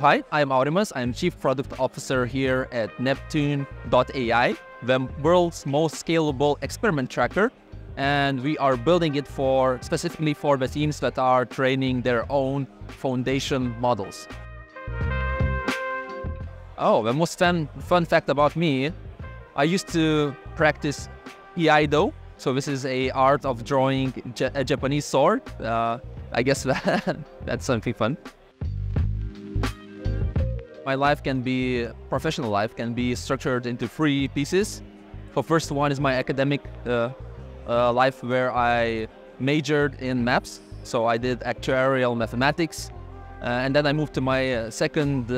Hi, I'm Aurimas. I'm Chief Product Officer here at Neptune.ai, the world's most scalable experiment tracker. And we are building it specifically for the teams that are training their own foundation models. Oh, the most fun fact about me, I used to practice Iaido. So this is a art of drawing a Japanese sword. I guess that's something fun. My professional life can be structured into three pieces. So first one is my academic life, where I majored in maths. So I did actuarial mathematics. And then I moved to my second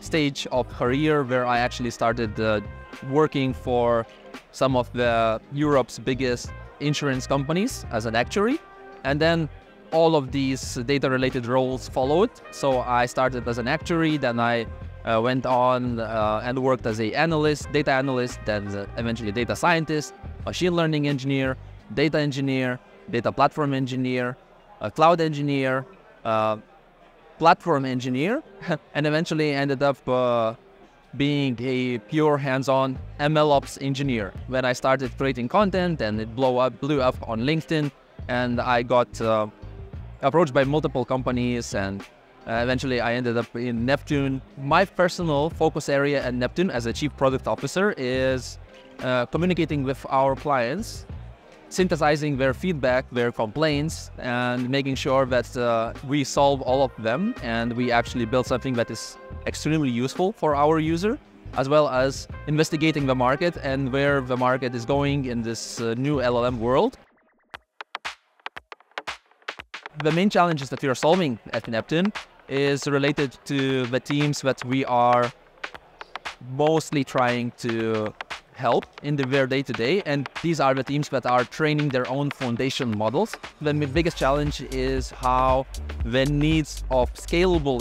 stage of career, where I actually started working for some of Europe's biggest insurance companies as an actuary. And then all of these data-related roles followed. So I started as an actuary, then I went on and worked as a data analyst, then eventually data scientist, machine learning engineer, data platform engineer, cloud engineer, platform engineer, and eventually ended up being a pure hands-on MLOps engineer. When I started creating content and it blew up on LinkedIn, and I got approached by multiple companies, and eventually I ended up in Neptune. My personal focus area at Neptune as a Chief Product Officer is communicating with our clients, synthesizing their feedback, their complaints, and making sure that we solve all of them and we actually build something that is extremely useful for our user, as well as investigating the market and where the market is going in this new LLM world. The main challenges that we are solving at Neptune is related to the teams that we are mostly trying to help in their day-to-day, and these are the teams that are training their own foundation models. The biggest challenge is how the needs of scalable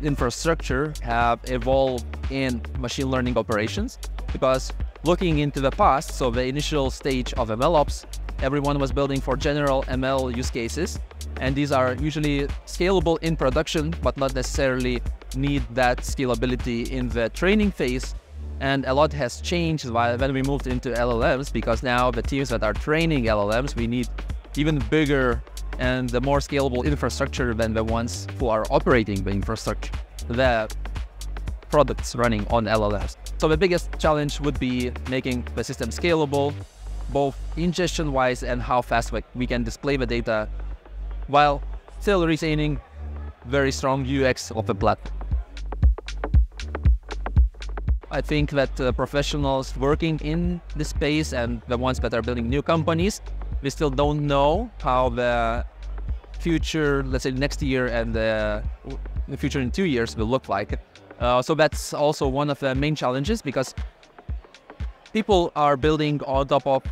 infrastructure have evolved in machine learning operations, because looking into the past, so the initial stage of MLOps, everyone was building for general ML use cases, and these are usually scalable in production, but not necessarily need that scalability in the training phase. And a lot has changed when we moved into LLMs, because now the teams that are training LLMs, we need even bigger and the more scalable infrastructure than the ones who are operating the infrastructure, the products running on LLMs. So the biggest challenge would be making the system scalable, both ingestion-wise and how fast we can display the data, while still retaining very strong UX of the platform. I think that professionals working in this space and the ones that are building new companies, we still don't know how the future, let's say next year and the future in 2 years will look like. So that's also one of the main challenges, because people are building on top of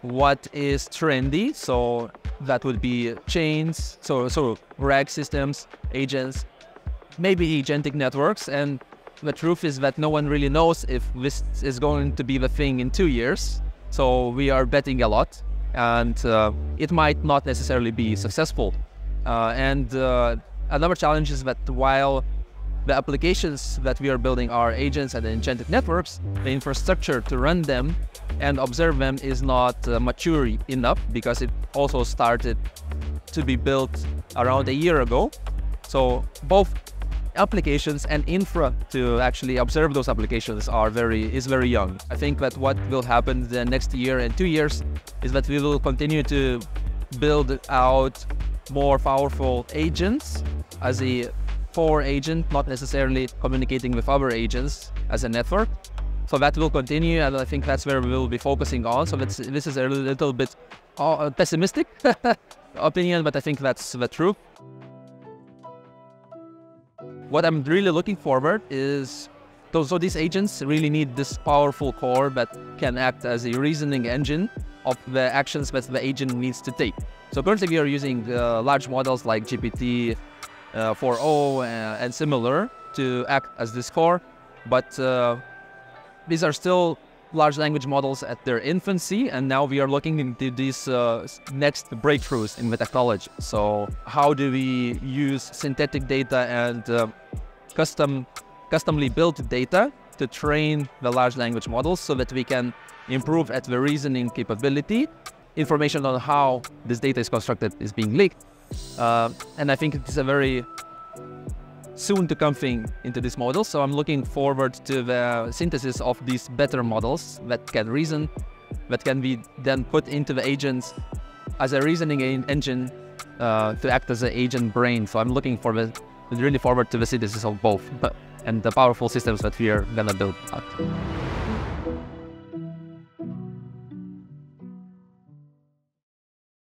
what is trendy. So that would be chains, so RAG systems, agents, maybe agentic networks. And the truth is that no one really knows if this is going to be the thing in 2 years. So we are betting a lot, and it might not necessarily be successful. And another challenge is that while the applications that we are building are agents and agentic networks, the infrastructure to run them and observe them is not mature enough, because it also started to be built around a year ago. So both applications and infra to actually observe those applications is very young. I think that what will happen the next year and 2 years is that we will continue to build out more powerful agents as a core agent, not necessarily communicating with other agents as a network. So that will continue, and I think that's where we will be focusing on. So this is a little bit pessimistic opinion, but I think that's the truth. What I'm really looking forward is, so these agents really need this powerful core that can act as a reasoning engine of the actions that the agent needs to take. So currently we are using large models like GPT 4o and similar to act as this core, but these are still large language models at their infancy, and now we are looking into these next breakthroughs in the technology. So how do we use synthetic data and customly built data to train the large language models so that we can improve at the reasoning capability. Information on how this data is constructed is being leaked. And I think it's a very soon to come thing into this model. So I'm looking forward to the synthesis of these better models that can reason, that can be then put into the agents as a reasoning engine to act as an agent brain. So I'm looking for really forward to the synthesis of both and the powerful systems that we are gonna build out.